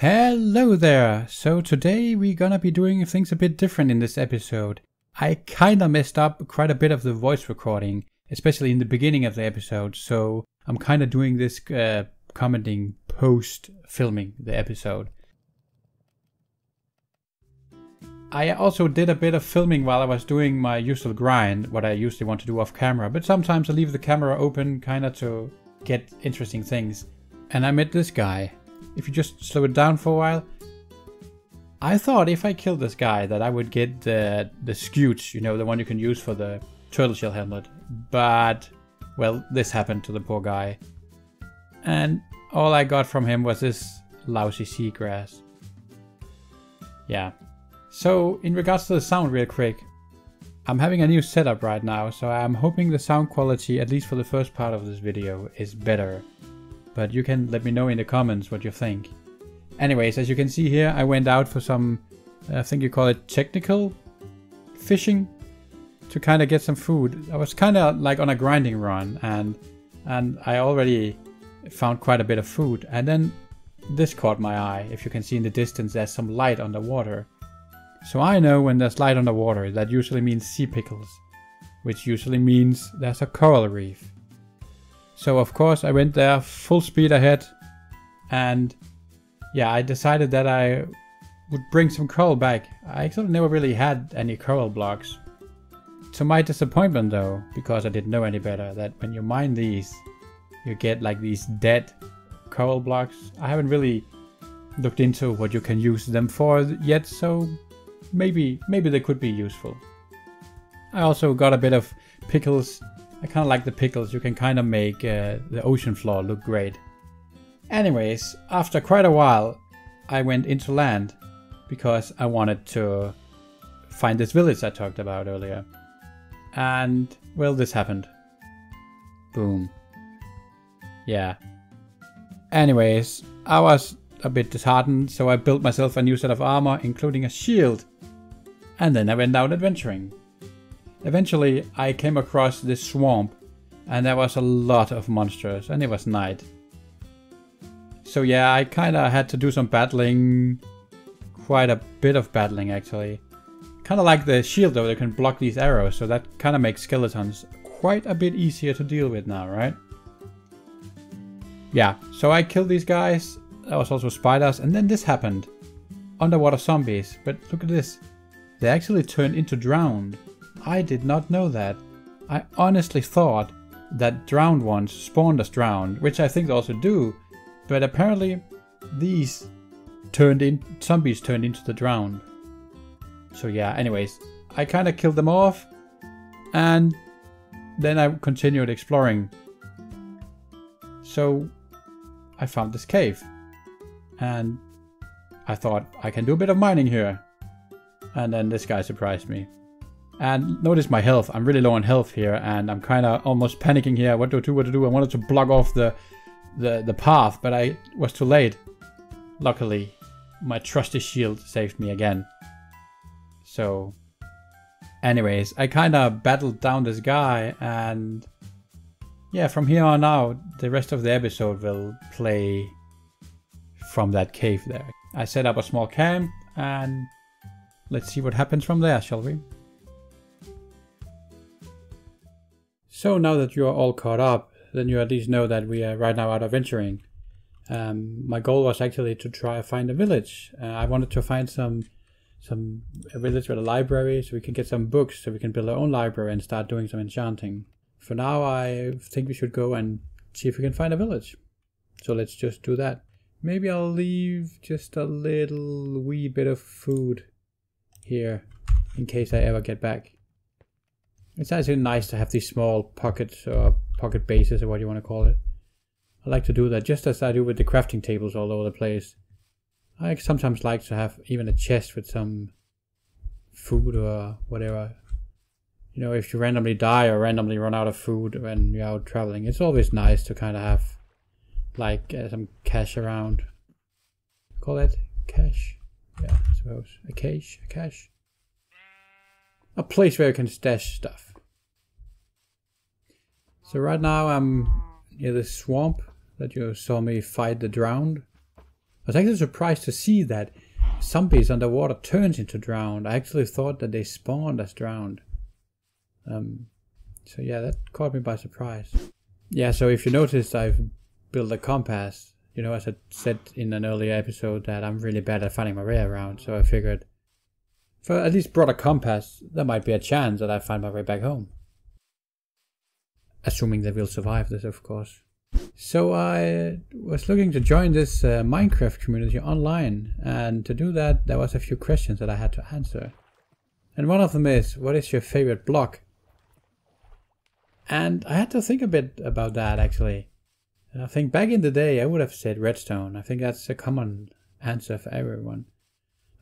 Hello there! So today we're gonna be doing things a bit different in this episode. I kinda messed up quite a bit of the voice recording, especially in the beginning of the episode, so I'm kinda doing this commenting post-filming the episode. I also did a bit of filming while I was doing my usual grind, what I usually want to do off camera, but sometimes I leave the camera open kinda to get interesting things. And I met this guy. If you just slow it down for a while. I thought if I killed this guy that I would get the scutes, you know, the one you can use for the turtle shell helmet. But, well, this happened to the poor guy. And all I got from him was this lousy seagrass. Yeah. So, in regards to the sound real quick. I'm having a new setup right now, so I'm hoping the sound quality, at least for the first part of this video, is better. But you can let me know in the comments what you think. Anyways, as you can see here, I went out for some, I think you call it technical fishing, to kind of get some food. I was kind of like on a grinding run, and I already found quite a bit of food. And then this caught my eye. If you can see in the distance, there's some light underwater. So I know when there's light underwater, that usually means sea pickles, which usually means there's a coral reef. So of course I went there full speed ahead, and yeah, I decided that I would bring some coral back. I actually never really had any coral blocks. To my disappointment though, because I didn't know any better, that when you mine these, you get like these dead coral blocks. I haven't really looked into what you can use them for yet, so maybe they could be useful. I also got a bit of pickles. I kind of like the pickles. You can kind of make the ocean floor look great. Anyways, after quite a while, I went into land because I wanted to find this village I talked about earlier. And, well, this happened. Boom. Yeah. Anyways, I was a bit disheartened, so I built myself a new set of armor, including a shield. And then I went out adventuring. Eventually, I came across this swamp, and there was a lot of monsters, and it was night. So yeah, I kinda had to do some battling. Quite a bit of battling, actually. Kinda like the shield, though, that can block these arrows, so that kinda makes skeletons quite a bit easier to deal with now, right? Yeah, so I killed these guys. There was also spiders, and then this happened. Underwater zombies, but look at this. They actually turned into drowned. I did not know that. I honestly thought that drowned ones spawned as drowned, which I think they also do, but apparently these zombies turned into the drowned. So yeah, anyways, I kinda killed them off, and then I continued exploring. So I found this cave, and I thought I can do a bit of mining here. And then this guy surprised me. And notice my health. I'm really low on health here, and I'm kind of almost panicking here. What to do, what to do? I wanted to block off the path, but I was too late. Luckily, my trusty shield saved me again. So, anyways, I kind of battled down this guy, and yeah, from here on out, the rest of the episode will play from that cave there. I set up a small camp, and let's see what happens from there, shall we? So now that you are all caught up, then you at least know that we are right now out adventuring. My goal was actually to try to find a village. I wanted to find a village with a library, so we can get some books, so we can build our own library and start doing some enchanting. For now, I think we should go and see if we can find a village. So let's just do that. Maybe I'll leave just a little wee bit of food here, in case I ever get back. It's actually nice to have these small pockets or pocket bases or what you want to call it. I like to do that just as I do with the crafting tables all over the place. I sometimes like to have even a chest with some food or whatever. You know, if you randomly die or randomly run out of food when you're out traveling, it's always nice to kind of have like some cash around. Call that cash? Yeah, I suppose. A cache? A cash? A place where you can stash stuff. So right now I'm near the swamp that you saw me fight the drowned. was actually surprised to see that zombies underwater turns into drowned. I actually thought that they spawned as drowned. So yeah, that caught me by surprise. Yeah, so if you noticed, I've built a compass. You know, as I said in an earlier episode, that I'm really bad at finding my way around, so I figured if I at least brought a compass, there might be a chance that I find my way back home. Assuming that we'll survive this, of course. So I was looking to join this Minecraft community online, and to do that there was a few questions that I had to answer. And one of them is, what is your favorite block? And I had to think a bit about that, actually. I think back in the day I would have said redstone. I think that's a common answer for everyone.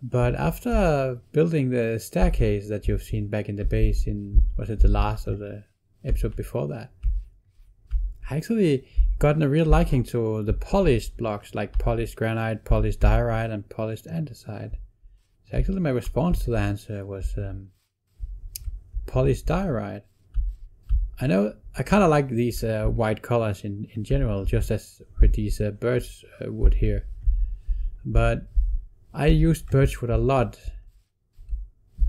But after building the staircase that you've seen back in the base in, was it the last or the episode before that, I actually gotten a real liking to the polished blocks, like polished granite, polished diorite, and polished andesite. So actually my response to the answer was polished diorite. I know I kind of like these white colors in general, just as with these birch wood here. But I used birch wood a lot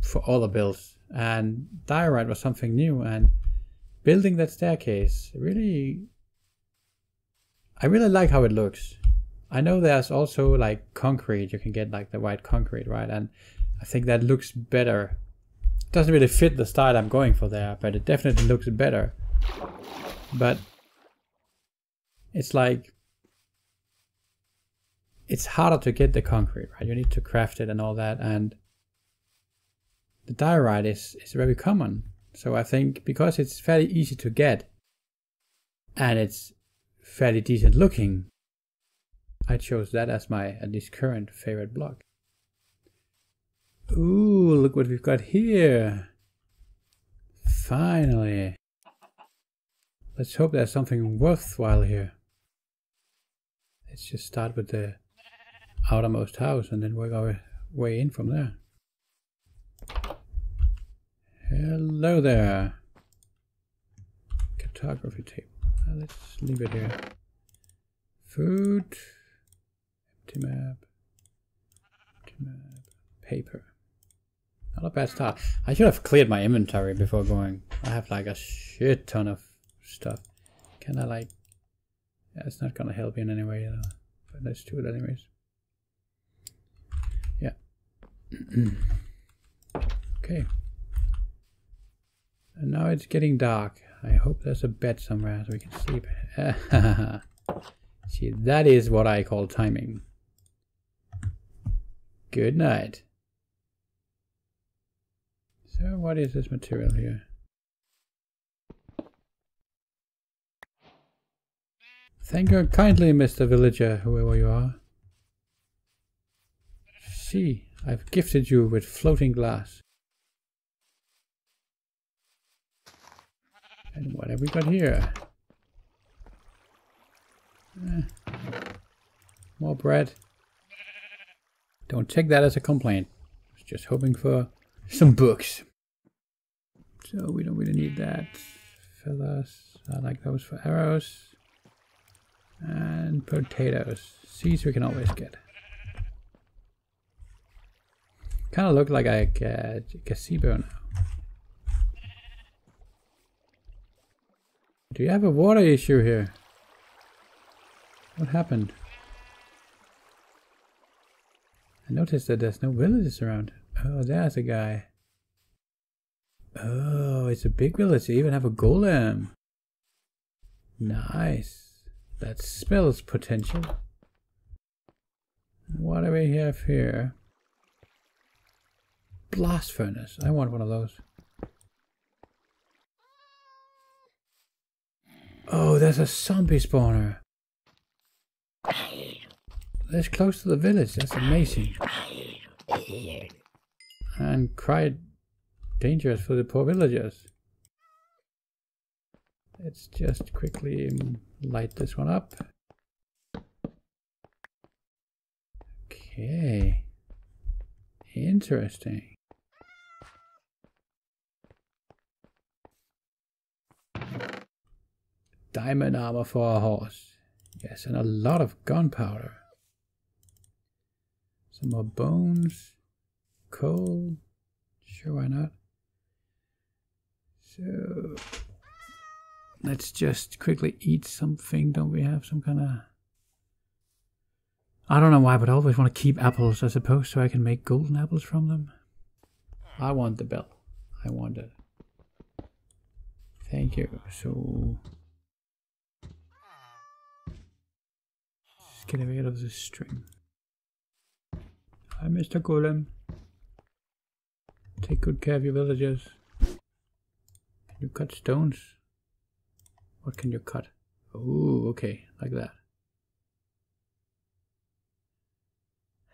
for all the builds, and diorite was something new, and building that staircase really, I really like how it looks. I know there's also like concrete, you can get like the white concrete, right? And I think that looks better. It doesn't really fit the style I'm going for there, but it definitely looks better. But it's like, it's harder to get the concrete, right? You need to craft it and all that, and the diorite is very common. So I think because it's fairly easy to get and it's fairly decent looking, I chose that as my at least current favorite block. Ooh, look what we've got here. Finally. Let's hope there's something worthwhile here. Let's just start with the outermost house and then work our way in from there. Hello there. Cartography table. Let's leave it here. Food. Empty map. Empty map. Paper. Not a bad start. I should have cleared my inventory before going. I have like a shit ton of stuff. Can I like... Yeah, it's not gonna help in any way though. But let's do it anyways. Yeah. Okay. And now it's getting dark. I hope there's a bed somewhere so we can sleep. See, that is what I call timing. Good night. So what is this material here? Thank you kindly, Mr. Villager, whoever you are. See, I've gifted you with floating glass. And what have we got here? More bread. Don't take that as a complaint. I was just hoping for some books. So we don't really need that. Feathers. I like those for arrows. And potatoes. Seeds we can always get. Kind of look like I get a gazebo now. Do you have a water issue here? What happened? I noticed that there's no villages around. Oh, there's a guy. Oh, it's a big village. They even have a golem. Nice. That spells potential. What do we have here? Blast furnace. I want one of those. Oh, there's a zombie spawner. That's close to the village. That's amazing. And quite dangerous for the poor villagers. Let's just quickly light this one up. Okay. Interesting. Diamond armor for our horse. Yes, and a lot of gunpowder. Some more bones, coal, sure, why not? So let's just quickly eat something. Don't we have some kind of... I don't know why, but I always want to keep apples, I suppose, so I can make golden apples from them. I want the bell. I want it. Thank you. So... let's get rid of this string. Hi, Mr. Golem. Take good care of your villagers. Can you cut stones? What can you cut? Oh, okay, like that.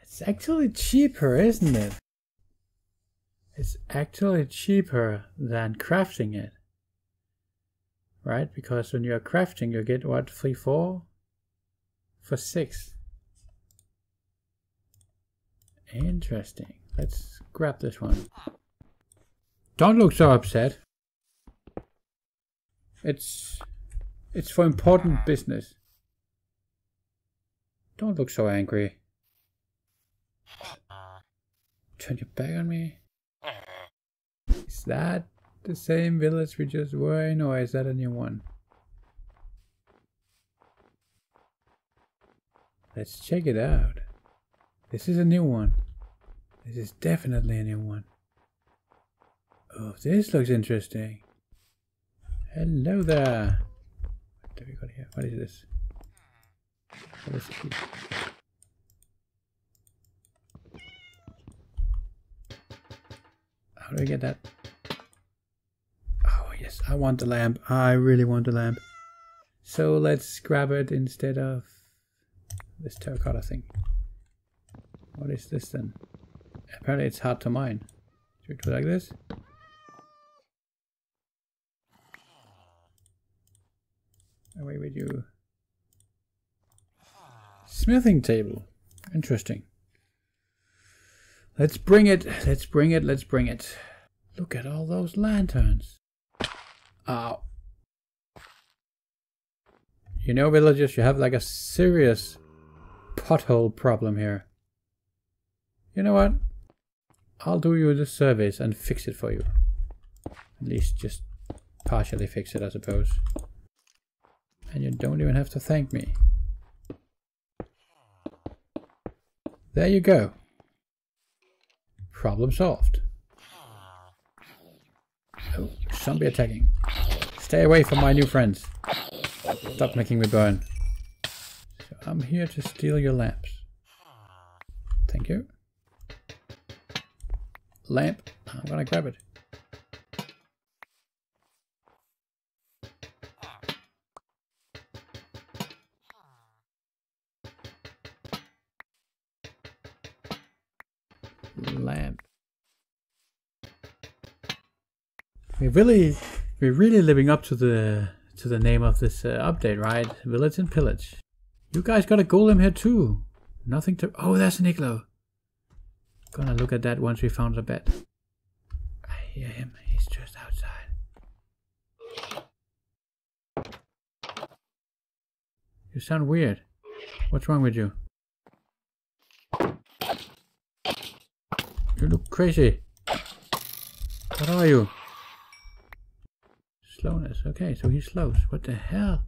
It's actually cheaper, isn't it? It's actually cheaper than crafting it. Right? Because when you're crafting, you get what? 3, 4? For 6. Interesting. Let's grab this one. Don't look so upset. It's for important business. Don't look so angry. Turn your back on me. Is that the same village we just were in, or is that a new one? Let's check it out. This is a new one. This is definitely a new one. Oh, this looks interesting. Hello there. What do we got here? What is this? What is it? How do I get that? Oh yes, I want the lamp. I really want the lamp. So let's grab it instead of this terracotta thing. What is this then? Apparently it's hard to mine. Should we do it like this? Away with you. Smithing table. Interesting. Let's bring it, let's bring it, let's bring it. Look at all those lanterns. Ow. You know, villagers, you have like a serious pothole problem here. You know what? I'll do you the service and fix it for you. At least just partially fix it, I suppose. And you don't even have to thank me. There you go. Problem solved. Oh, zombie attacking. Stay away from my new friends. Stop making me burn. So I'm here to steal your lamps. Thank you. Lamp. I'm gonna grab it. Lamp. We're really living up to the name of this update, right? Village and Pillage. You guys got a golem here too. Nothing to... oh, that's an igloo. Gonna look at that once we found the bed. I hear him. He's just outside. You sound weird. What's wrong with you? You look crazy. What are you? Slowness. Okay, so he slows. What the hell?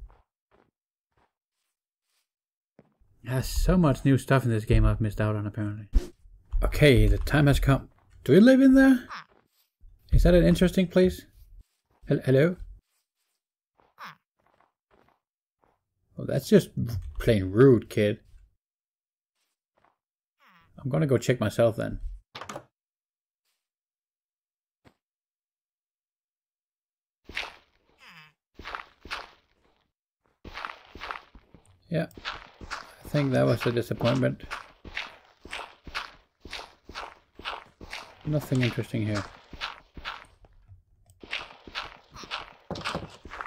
There's so much new stuff in this game I've missed out on, apparently. Okay, the time has come. Do you live in there? Is that an interesting place? Hello? Well, that's just plain rude, kid. I'm gonna go check myself then. Yeah, I think that was a disappointment. Nothing interesting here.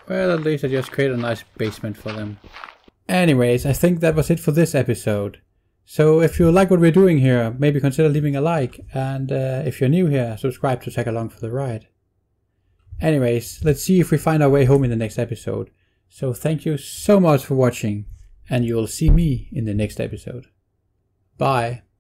Well, at least I just created a nice basement for them. Anyways, I think that was it for this episode. So if you like what we're doing here, maybe consider leaving a like. And if you're new here, subscribe to tag along for the ride. Anyways, let's see if we find our way home in the next episode. So thank you so much for watching. And you'll see me in the next episode. Bye.